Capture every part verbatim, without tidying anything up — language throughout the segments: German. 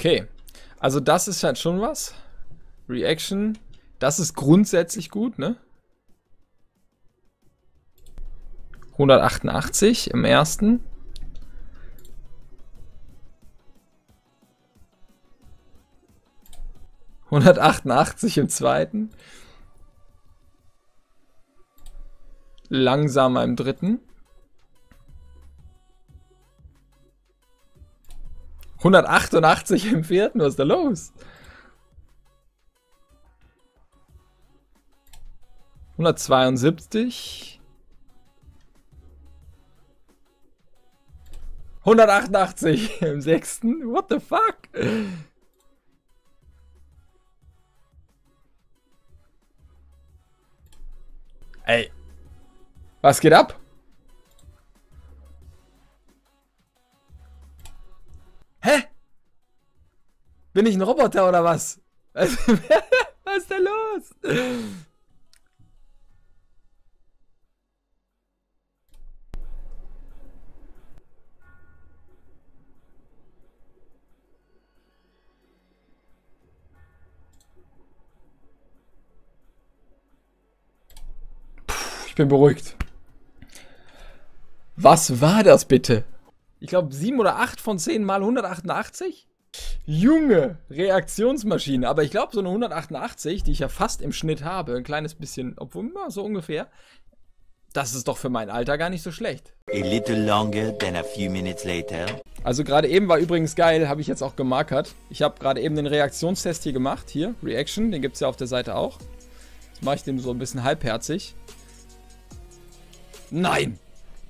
Okay, also das ist halt schon was. Reaction, das ist grundsätzlich gut, ne? hundertachtundachtzig im ersten. hundertachtundachtzig im zweiten. Langsamer im dritten. hundertachtundachtzig im vierten, was ist da los? hundertzweiundsiebzig. hundertachtundachtzig im sechsten. What the fuck? Ey. Was geht ab? Hä? Bin ich ein Roboter oder was? Was ist da los? Puh, ich bin beruhigt. Was war das bitte? Ich glaube sieben oder acht von zehn mal hundertachtundachtzig? Junge, Reaktionsmaschine. Aber ich glaube so eine hundertachtundachtzig, die ich ja fast im Schnitt habe, ein kleines bisschen, obwohl immer so ungefähr, das ist doch für mein Alter gar nicht so schlecht. A little longer than a few minutes later. Also gerade eben war übrigens geil, habe ich jetzt auch gemarkert. Ich habe gerade eben den Reaktionstest hier gemacht, hier, Reaction, den gibt es ja auf der Seite auch. Jetzt mache ich den so ein bisschen halbherzig. Nein!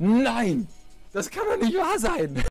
Nein! Das kann doch nicht wahr sein!